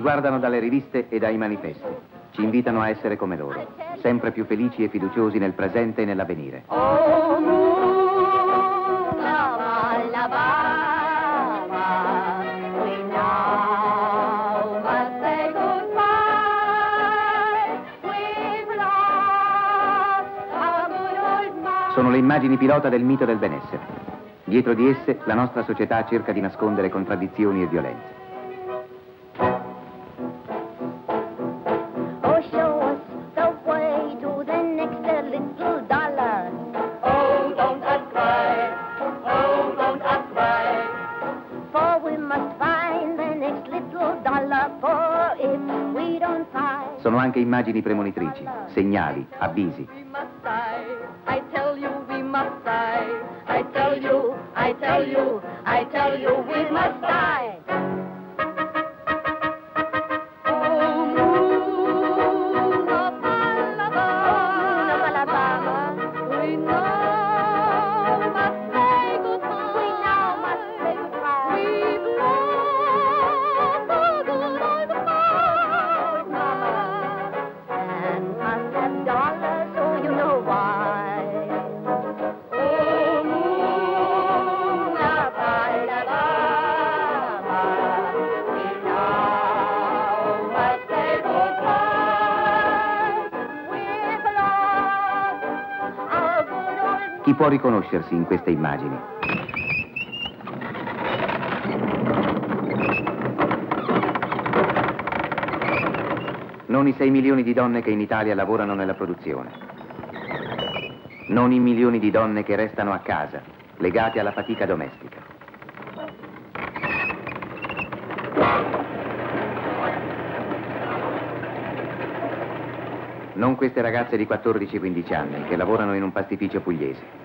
Ci guardano dalle riviste e dai manifesti. Ci invitano a essere come loro, sempre più felici e fiduciosi nel presente e nell'avvenire. Sono le immagini pilota del mito del benessere. Dietro di esse la nostra società cerca di nascondere contraddizioni e violenze. Sono anche immagini premonitrici, segnali, avvisi. Chi può riconoscersi in queste immagini? Non i 6 milioni di donne che in Italia lavorano nella produzione. Non i milioni di donne che restano a casa, legate alla fatica domestica. Non queste ragazze di 14-15 anni che lavorano in un pastificio pugliese.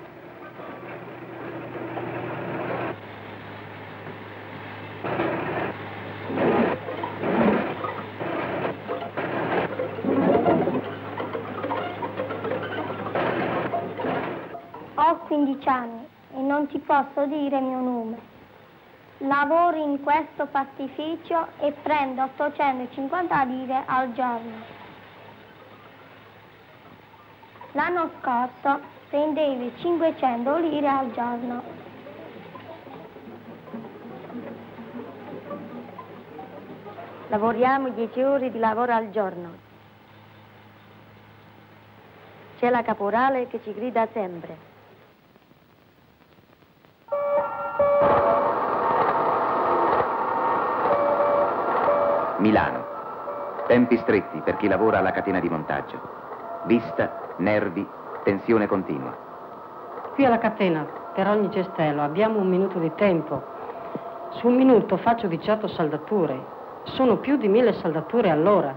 Ho 15 anni e non ti posso dire il mio nome. Lavoro in questo pastificio e prendo 850 lire al giorno. L'anno scorso prendevi 500 lire al giorno. Lavoriamo 10 ore di lavoro al giorno. C'è la caporale che ci grida sempre. Milano. Tempi stretti per chi lavora alla catena di montaggio. Vista, nervi, tensione continua. Qui alla catena, per ogni cestello, abbiamo un minuto di tempo. Su un minuto faccio 18 saldature. Sono più di 1000 saldature all'ora.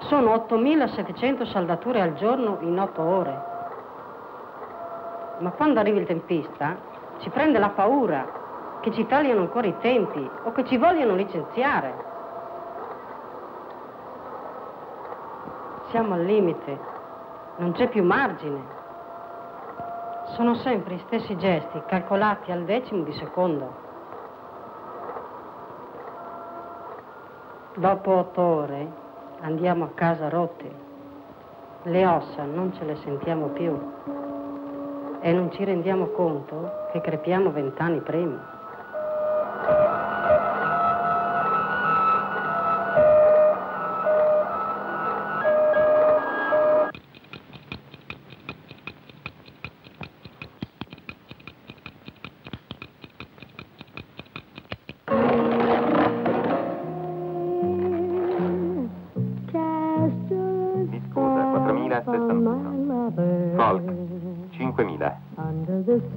Sono 8700 saldature al giorno in 8 ore. Ma quando arriva il tempista, ci prende la paura che ci tagliano ancora i tempi o che ci vogliono licenziare. Siamo al limite, non c'è più margine. Sono sempre gli stessi gesti, calcolati al decimo di secondo. Dopo 8 ore andiamo a casa rotte. Le ossa non ce le sentiamo più e non ci rendiamo conto che crepiamo 20 anni prima.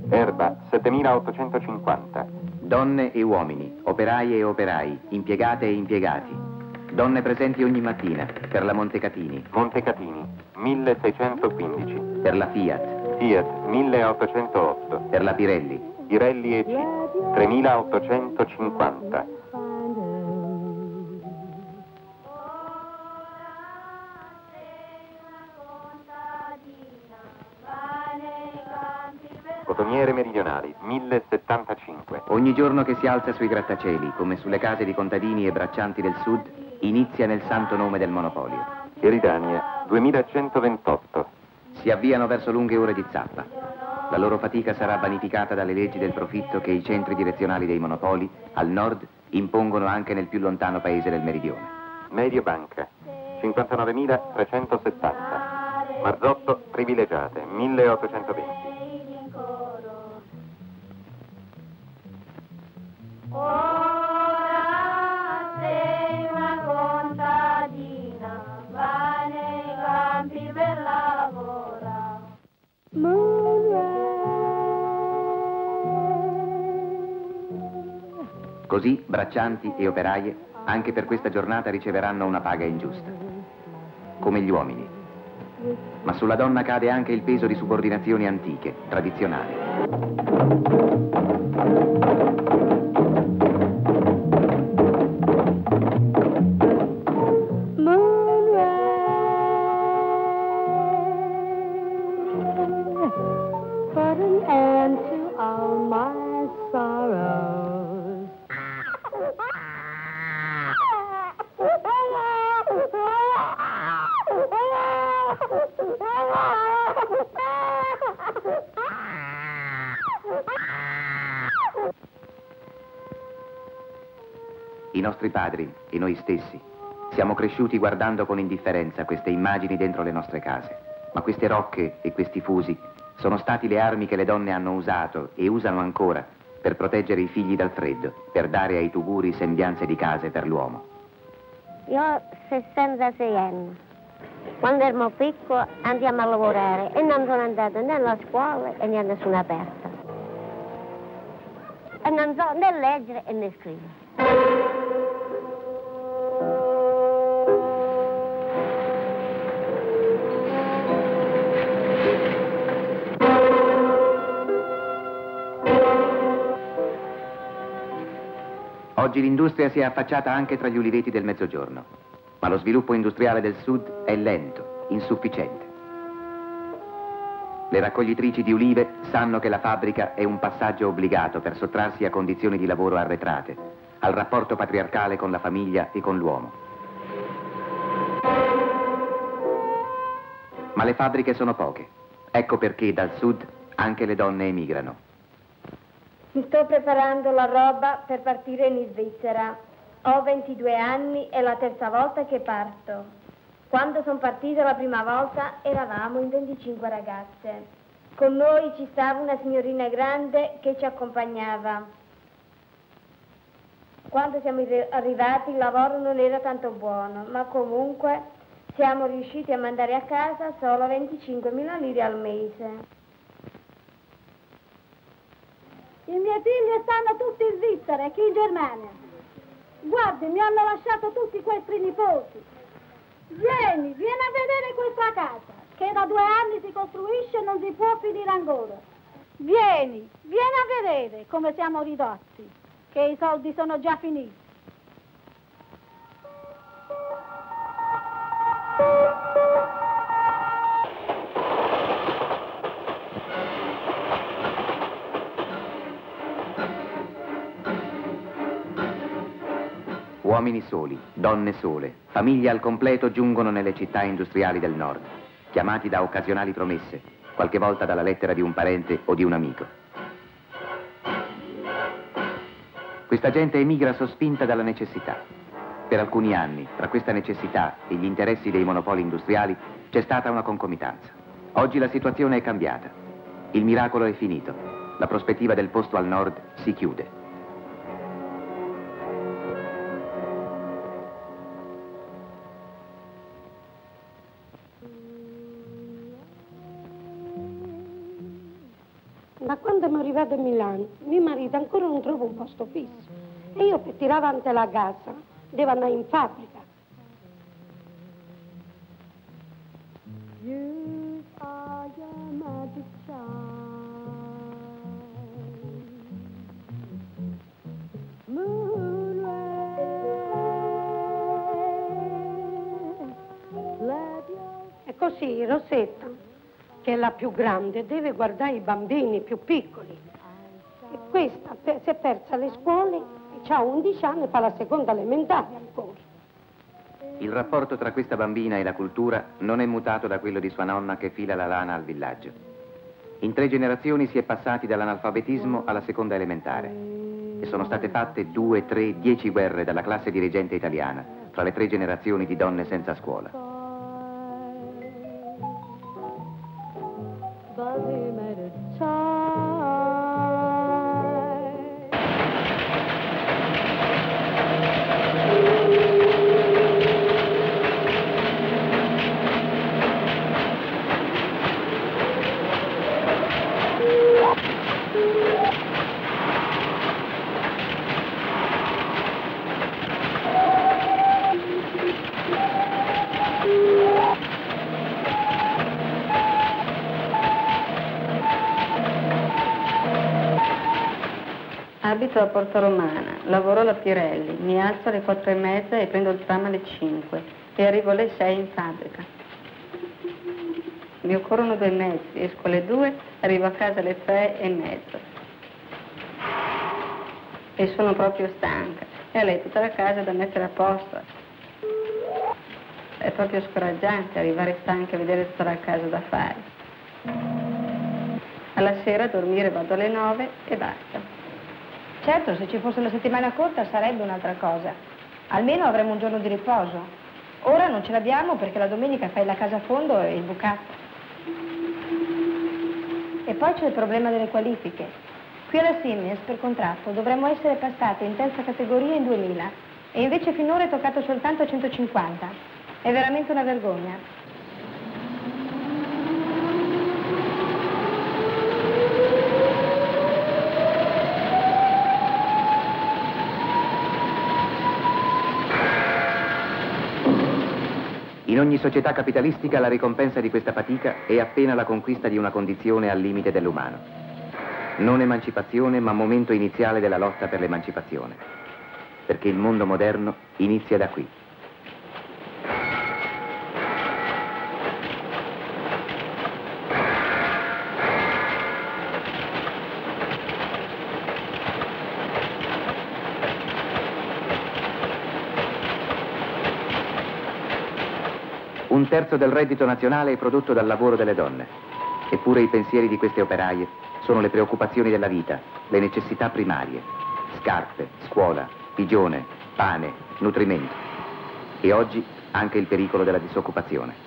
Erba, 7850. Donne e uomini, operaie e operai, impiegate e impiegati. Donne presenti ogni mattina per la Montecatini. Montecatini, 1615. Per la Fiat. Fiat, 1808. Per la Pirelli. Pirelli e C, 3850. cotoniere meridionali, 1075. Ogni giorno che si alza sui grattacieli, come sulle case di contadini e braccianti del sud, inizia nel santo nome del monopolio. Eridania, 2128. Si avviano verso lunghe ore di zappa. La loro fatica sarà vanificata dalle leggi del profitto che i centri direzionali dei monopoli, al nord, impongono anche nel più lontano paese del meridione. Mediobanca, 59.370. Marzotto, privilegiate, 1820. Ora sei una contadina, va nei campi per lavorare. Così braccianti e operaie anche per questa giornata riceveranno una paga ingiusta, come gli uomini. Ma sulla donna cade anche il peso di subordinazioni antiche, tradizionali. I nostri padri e noi stessi siamo cresciuti guardando con indifferenza queste immagini dentro le nostre case, ma queste rocche e questi fusi sono stati le armi che le donne hanno usato e usano ancora per proteggere i figli dal freddo, per dare ai tuguri sembianze di case per l'uomo. Io ho 66 anni. Quando ero piccolo andiamo a lavorare e non sono andato né alla scuola né a nessuna parte. E non so né leggere né scrivere. Oggi l'industria si è affacciata anche tra gli uliveti del Mezzogiorno, ma lo sviluppo industriale del Sud è lento, insufficiente. Le raccoglitrici di ulive sanno che la fabbrica è un passaggio obbligato per sottrarsi a condizioni di lavoro arretrate, al rapporto patriarcale con la famiglia e con l'uomo. Ma le fabbriche sono poche, ecco perché dal Sud anche le donne emigrano. Mi sto preparando la roba per partire in Svizzera. Ho 22 anni, è la terza volta che parto. Quando sono partita la prima volta eravamo in 25 ragazze. Con noi ci stava una signorina grande che ci accompagnava. Quando siamo arrivati il lavoro non era tanto buono, ma comunque siamo riusciti a mandare a casa solo 25.000 lire al mese. I miei figli stanno tutti in Svizzera e chi in Germania. Guardi, mi hanno lasciato tutti questi nipoti. Vieni, vieni a vedere questa casa, che da 2 anni si costruisce e non si può finire ancora. Vieni, vieni a vedere come siamo ridotti, che i soldi sono già finiti. Uomini soli, donne sole, famiglie al completo giungono nelle città industriali del nord, chiamati da occasionali promesse, qualche volta dalla lettera di un parente o di un amico. Questa gente emigra sospinta dalla necessità. Per alcuni anni, tra questa necessità e gli interessi dei monopoli industriali, c'è stata una concomitanza. Oggi la situazione è cambiata. Il miracolo è finito. La prospettiva del posto al nord si chiude. Da quando sono arrivata a Milano, mio marito ancora non trova un posto fisso e io per tirare avanti la casa devo andare in fabbrica. You are your magic child. Moonlight, let your... E così Rosetta che è la più grande, deve guardare i bambini più piccoli. E questa si è persa le scuole, ha 11 anni e fa la seconda elementare ancora. Il rapporto tra questa bambina e la cultura non è mutato da quello di sua nonna che fila la lana al villaggio. In 3 generazioni si è passati dall'analfabetismo alla seconda elementare e sono state fatte 2, 3, 10 guerre dalla classe dirigente italiana fra le 3 generazioni di donne senza scuola. Abito a Porta Romana, lavoro alla Pirelli, mi alzo alle 4:30 e prendo il tram alle 5 e arrivo alle 6 in fabbrica. Mi occorrono 2 mezzi, esco alle 2, arrivo a casa alle 3:30. E sono proprio stanca, e lei tutta la casa da mettere a posto. È proprio scoraggiante arrivare stanca e vedere tutta la casa da fare. Alla sera a dormire vado alle 9 e basta. Certo, se ci fosse la settimana corta sarebbe un'altra cosa. Almeno avremmo un giorno di riposo. Ora non ce l'abbiamo perché la domenica fai la casa a fondo e il bucato. E poi c'è il problema delle qualifiche. Qui alla Siemens, per contratto, dovremmo essere passate in terza categoria in 2000 e invece finora è toccato soltanto a 150. È veramente una vergogna. In ogni società capitalistica la ricompensa di questa fatica è appena la conquista di una condizione al limite dell'umano. Non emancipazione, ma momento iniziale della lotta per l'emancipazione. Perché il mondo moderno inizia da qui. Un terzo del reddito nazionale è prodotto dal lavoro delle donne. Eppure i pensieri di queste operaie sono le preoccupazioni della vita, le necessità primarie. Scarpe, scuola, pigione, pane, nutrimento. E oggi anche il pericolo della disoccupazione.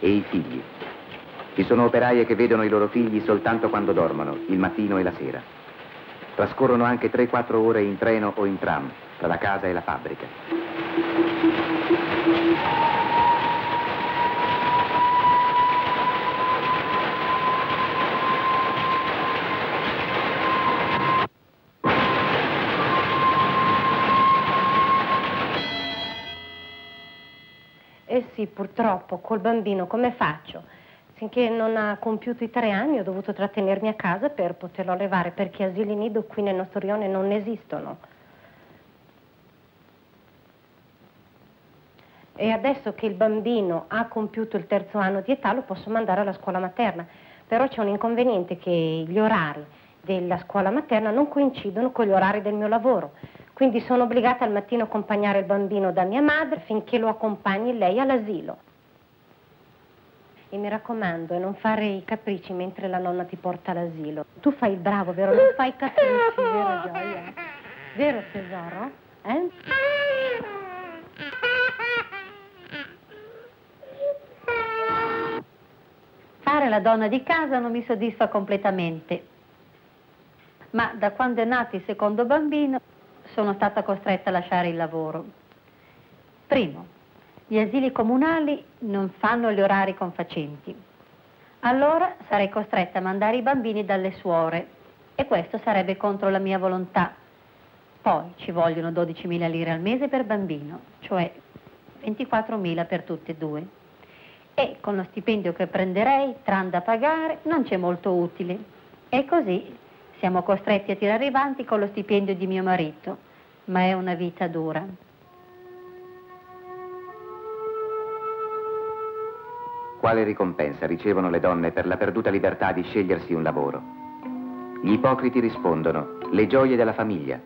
E i figli. Ci sono operaie che vedono i loro figli soltanto quando dormono, il mattino e la sera. Trascorrono anche 3-4 ore in treno o in tram, tra la casa e la fabbrica. Eh sì, purtroppo, col bambino come faccio? Finché non ha compiuto i 3 anni ho dovuto trattenermi a casa per poterlo allevare, perché asili nido qui nel nostro rione non esistono. E adesso che il bambino ha compiuto il 3° anno di età lo posso mandare alla scuola materna, però c'è un inconveniente: che gli orari della scuola materna non coincidono con gli orari del mio lavoro. Quindi sono obbligata al mattino a accompagnare il bambino da mia madre finché lo accompagni lei all'asilo. E mi raccomando, non fare i capricci mentre la nonna ti porta all'asilo. Tu fai il bravo, vero? Non fai i capricci, vero Gioia? Vero tesoro? Eh? Fare la donna di casa non mi soddisfa completamente. Ma da quando è nato il secondo bambino sono stata costretta a lasciare il lavoro. Primo, gli asili comunali non fanno gli orari confacenti. Allora sarei costretta a mandare i bambini dalle suore e questo sarebbe contro la mia volontà. Poi ci vogliono 12.000 lire al mese per bambino, cioè 24.000 per tutte e 2. e con lo stipendio che prenderei, tran da pagare, non c'è molto utile. E così siamo costretti a tirare avanti con lo stipendio di mio marito, ma è una vita dura. Quale ricompensa ricevono le donne per la perduta libertà di scegliersi un lavoro? Gli ipocriti rispondono: le gioie della famiglia.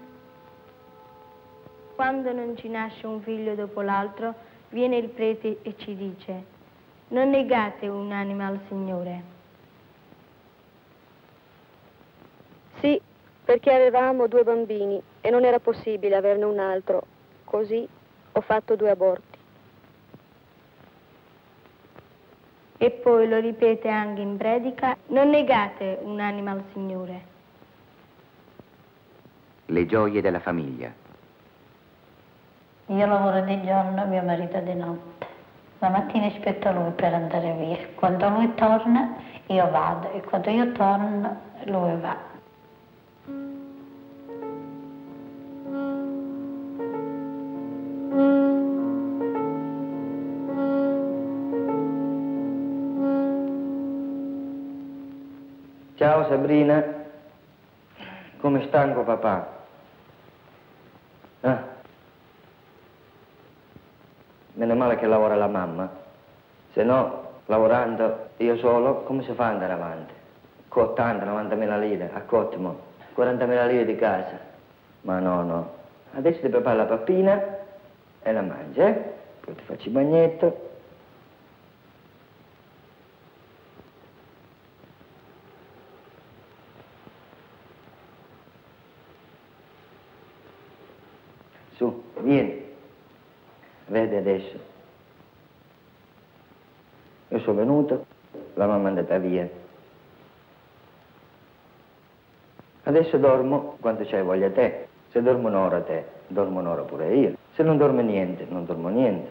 Quando non ci nasce un figlio dopo l'altro, viene il prete e ci dice: non negate un'anima al Signore. Sì, perché avevamo 2 bambini e non era possibile averne un altro. Così ho fatto 2 aborti. E poi lo ripete anche in predica: non negate un'anima al Signore. Le gioie della famiglia. Io lavoro di giorno, mio marito di notte. La mattina aspetto lui per andare via. Quando lui torna, io vado. E quando io torno, lui va. Ciao Sabrina, come stanco papà? Ah. Meno male che lavora la mamma, se no lavorando io solo come si fa ad andare avanti? Con 80-90.000 lire a Cottimo, 40.000 lire di casa. Ma no, adesso ti preparo la pappina e la mangi, poi ti faccio il bagnetto. Su, vieni. Vedi adesso, io sono venuto, la mamma è andata via. Adesso dormo quanto c'hai voglia te. Se dormo un'ora te, dormo un'ora pure io. Se non dormo niente, non dormo niente.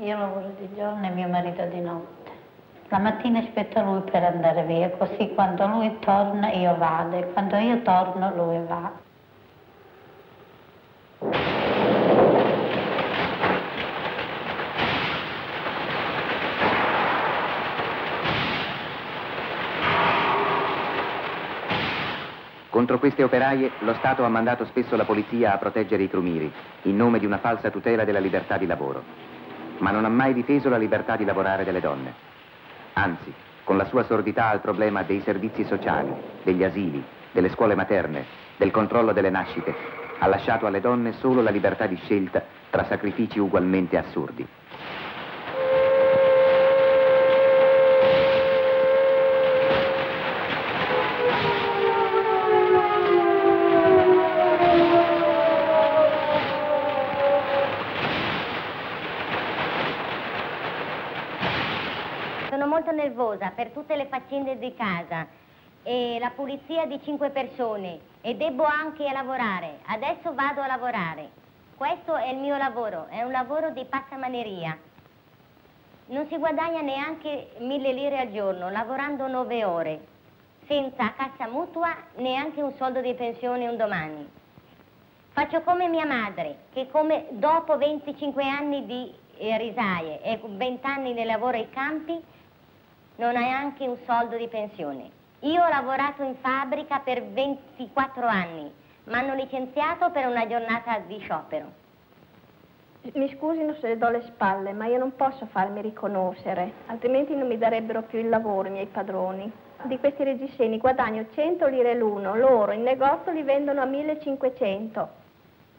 Io lavoro di giorno e mio marito di notte. La mattina aspetto lui per andare via, così quando lui torna io vado e quando io torno lui va. Contro queste operaie lo Stato ha mandato spesso la polizia a proteggere i crumiri, in nome di una falsa tutela della libertà di lavoro. Ma non ha mai difeso la libertà di lavorare delle donne. Anzi, con la sua sordità al problema dei servizi sociali, degli asili, delle scuole materne, del controllo delle nascite, ha lasciato alle donne solo la libertà di scelta tra sacrifici ugualmente assurdi. Per tutte le faccende di casa e la pulizia di 5 persone e debbo anche lavorare. Adesso vado a lavorare. Questo è il mio lavoro, è un lavoro di passamaneria. Non si guadagna neanche 1000 lire al giorno, lavorando 9 ore, senza cassa mutua, neanche un soldo di pensione un domani. Faccio come mia madre, che come dopo 25 anni di risaie e 20 anni di lavoro ai campi, non hai anche un soldo di pensione. Io ho lavorato in fabbrica per 24 anni, ma hanno licenziato per una giornata di sciopero. Mi scusino se le do le spalle, ma io non posso farmi riconoscere, altrimenti non mi darebbero più il lavoro i miei padroni. Di questi reggiseni guadagno 100 lire l'uno, loro in negozio li vendono a 1500.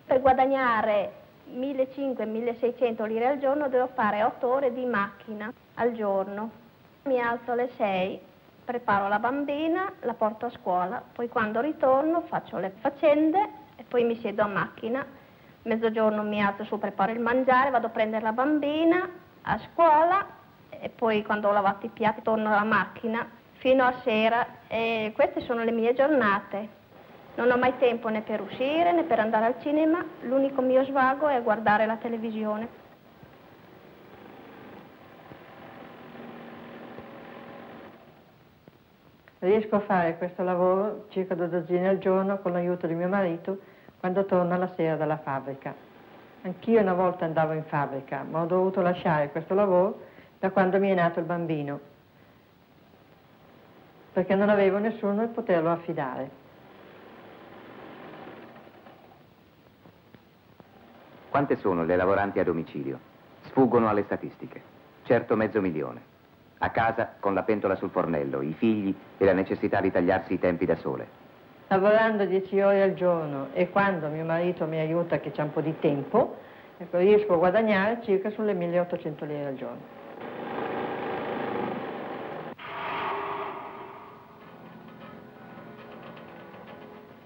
Per guadagnare 1500-1600 lire al giorno devo fare 8 ore di macchina al giorno. Mi alzo alle 6, preparo la bambina, la porto a scuola, poi quando ritorno faccio le faccende e poi mi siedo a macchina. Mezzogiorno mi alzo su, preparo il mangiare, vado a prendere la bambina a scuola e poi quando ho lavato i piatti torno alla macchina fino a sera. E queste sono le mie giornate. Non ho mai tempo né per uscire né per andare al cinema, l'unico mio svago è guardare la televisione. Riesco a fare questo lavoro circa 2 dozzine al giorno con l'aiuto di mio marito quando torna la sera dalla fabbrica. Anch'io una volta andavo in fabbrica, ma ho dovuto lasciare questo lavoro da quando mi è nato il bambino, perché non avevo nessuno e poterlo affidare. Quante sono le lavoranti a domicilio? Sfuggono alle statistiche. Certo 500.000. A casa con la pentola sul fornello, i figli e la necessità di tagliarsi i tempi da sole. Lavorando 10 ore al giorno e quando mio marito mi aiuta che c'è un po' di tempo, ecco, riesco a guadagnare circa sulle 1.800 lire al giorno.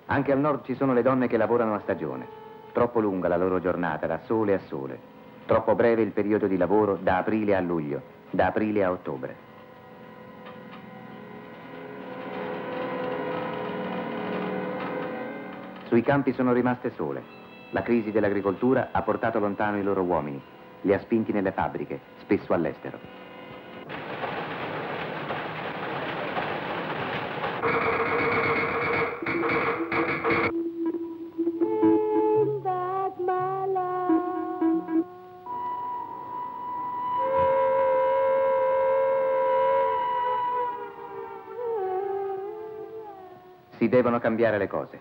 Anche al nord ci sono le donne che lavorano a stagione. Troppo lunga la loro giornata, da sole a sole. Troppo breve il periodo di lavoro da aprile a luglio, da aprile a ottobre. Sui campi sono rimaste sole. La crisi dell'agricoltura ha portato lontano i loro uomini, li ha spinti nelle fabbriche, spesso all'estero. Devono cambiare le cose.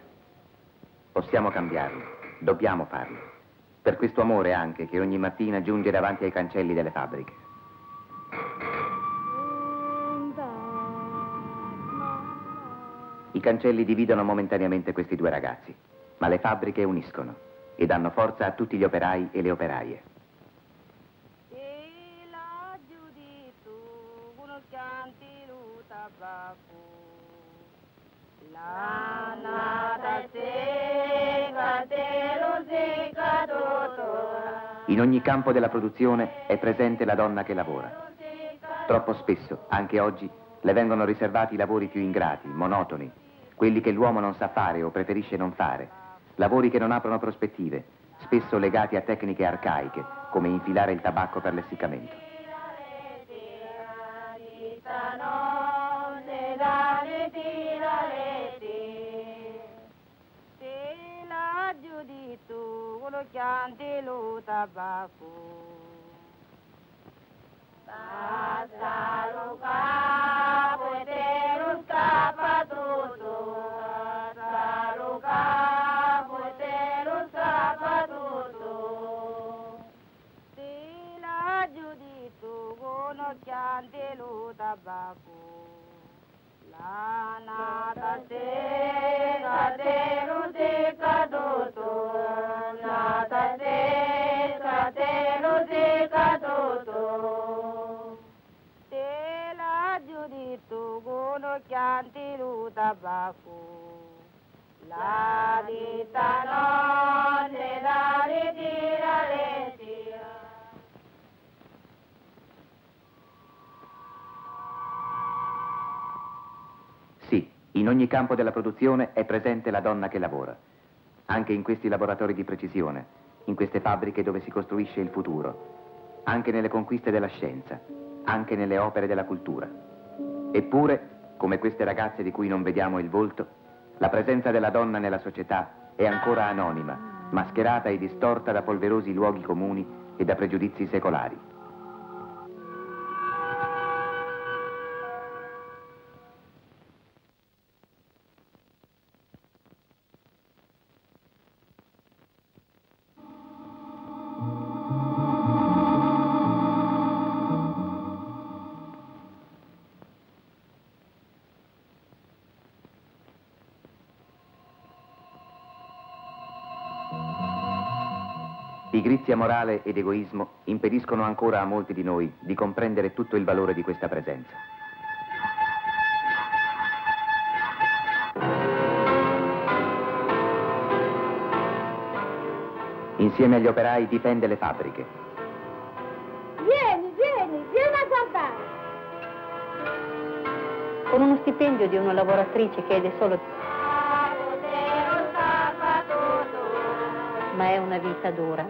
Possiamo cambiarle, dobbiamo farlo. Per questo amore anche che ogni mattina giunge davanti ai cancelli delle fabbriche. I cancelli dividono momentaneamente questi due ragazzi, ma le fabbriche uniscono e danno forza a tutti gli operai e le operaie. In ogni campo della produzione è presente la donna che lavora. Troppo spesso, anche oggi, le vengono riservati i lavori più ingrati, monotoni, quelli che l'uomo non sa fare o preferisce non fare, lavori che non aprono prospettive, spesso legati a tecniche arcaiche, come infilare il tabacco per l'essiccamento. Chianti lo tabacco, basta lo capo e te lo scappa tutto, basta lo capo e te lo scappa tutto, ti la giudito con Chianti lo tabacco, la nata te lo dica tutto. Chianti lo tabacco, la vita non ne la ritira le tira. Sì, in ogni campo della produzione è presente la donna che lavora, anche in questi laboratori di precisione, in queste fabbriche dove si costruisce il futuro, anche nelle conquiste della scienza, anche nelle opere della cultura. Eppure, come queste ragazze di cui non vediamo il volto, la presenza della donna nella società è ancora anonima, mascherata e distorta da polverosi luoghi comuni e da pregiudizi secolari. Pigrizia morale ed egoismo impediscono ancora a molti di noi di comprendere tutto il valore di questa presenza. Insieme agli operai difende le fabbriche. Vieni a guardare! Con uno stipendio di una lavoratrice che è solo... ma è una vita dura.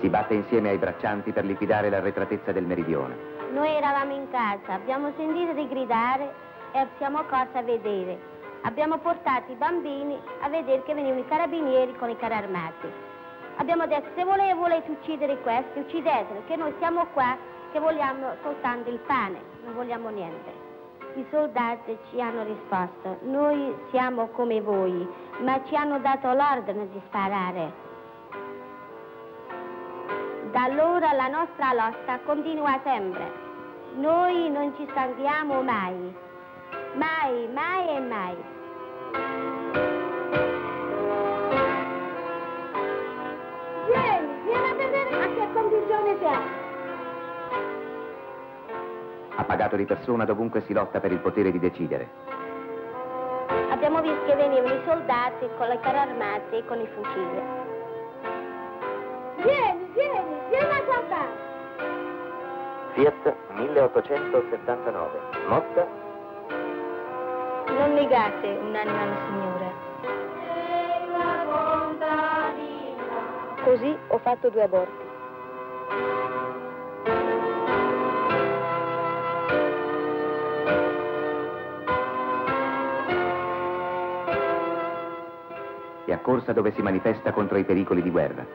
Si batte insieme ai braccianti per liquidare l'arretratezza del meridione. Noi eravamo in casa, abbiamo sentito di gridare e siamo corsi a vedere. Abbiamo portato i bambini a vedere che venivano i carabinieri con i carri armati. Abbiamo detto, se volete uccidere questi, uccideteli, che noi siamo qua, che vogliamo soltanto il pane, non vogliamo niente. I soldati ci hanno risposto, noi siamo come voi, ma ci hanno dato l'ordine di sparare. Da allora la nostra lotta continua sempre. Noi non ci stanchiamo mai, mai, mai e mai. Vieni a vedere a che condizione siamo. Ha pagato di persona dovunque si lotta per il potere di decidere. Abbiamo visto che venivano i soldati con le carri armate e con i fucili. Vieni a guardare. Fiat 1879, mossa. Non negate un'anima al Signore. Così ho fatto 2 aborti. È a Corsa dove si manifesta contro i pericoli di guerra.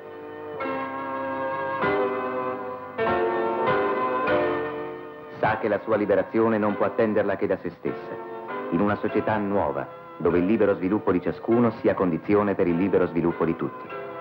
Sa che la sua liberazione non può attenderla che da se stessa, in una società nuova, dove il libero sviluppo di ciascuno sia condizione per il libero sviluppo di tutti.